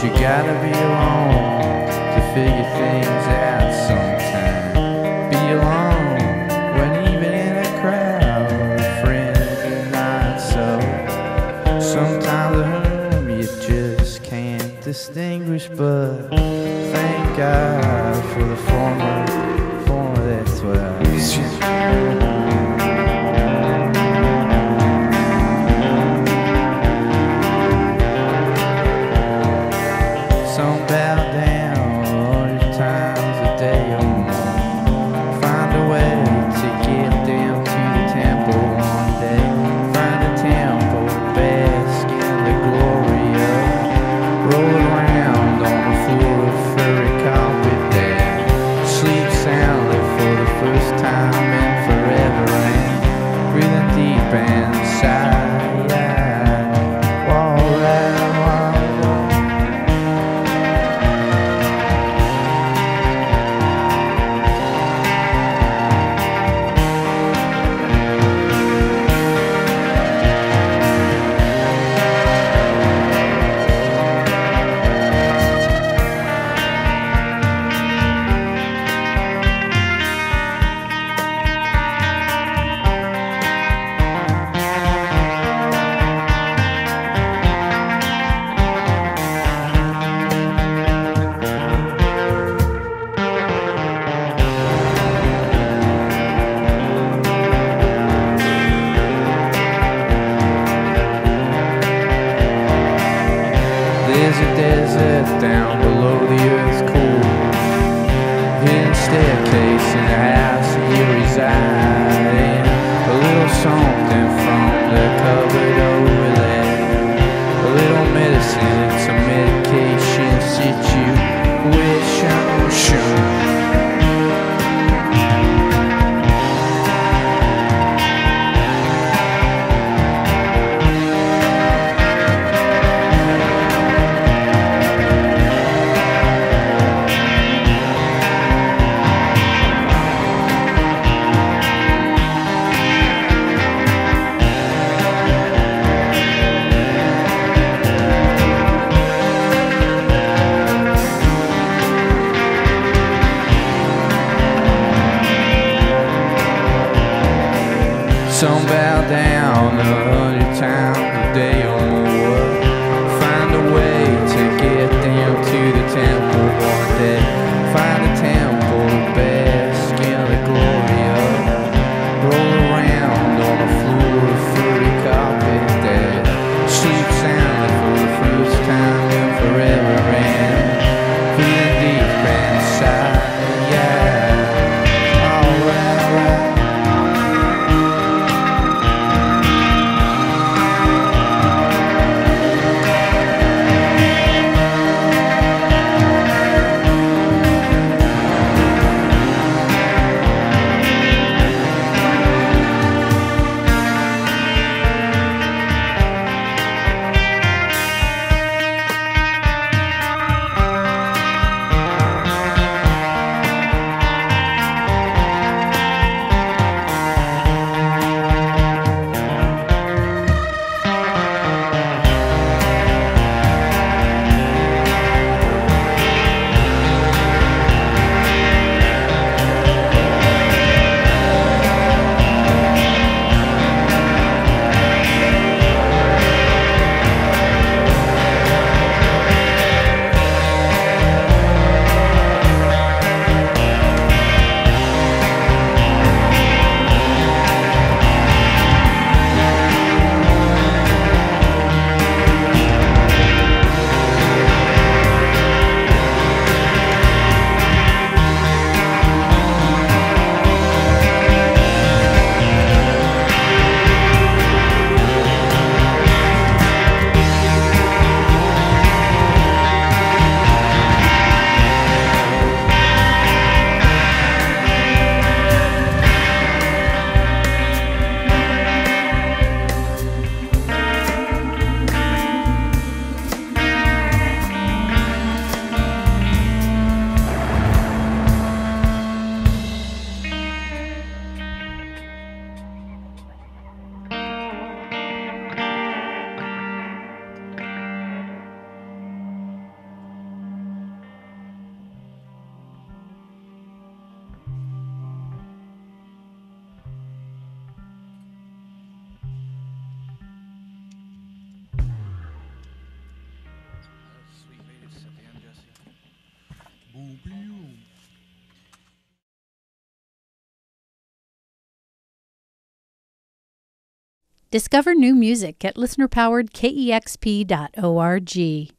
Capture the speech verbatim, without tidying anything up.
But you gotta be alone to figure things out sometime. Be alone when even in a crowd of friends are not so. Sometimes the whom you just can't distinguish, but thank God for the former, former that's what I mean. There's a desert down below the earth's core, hidden staircase in the house that you reside in. A little something from the cupboard over there, a little medicine, some medication that you wish on sure. Some bow down a hundred times a day or more. Find a way to get them to the temple one day. Find a temple, bask in the glory of it. Roll around on a floor of furry carpet there. Sleep soundly for the first time and forever and feeling deep inside. Yeah, all right, right. Discover new music at listener powered K E X P dot org.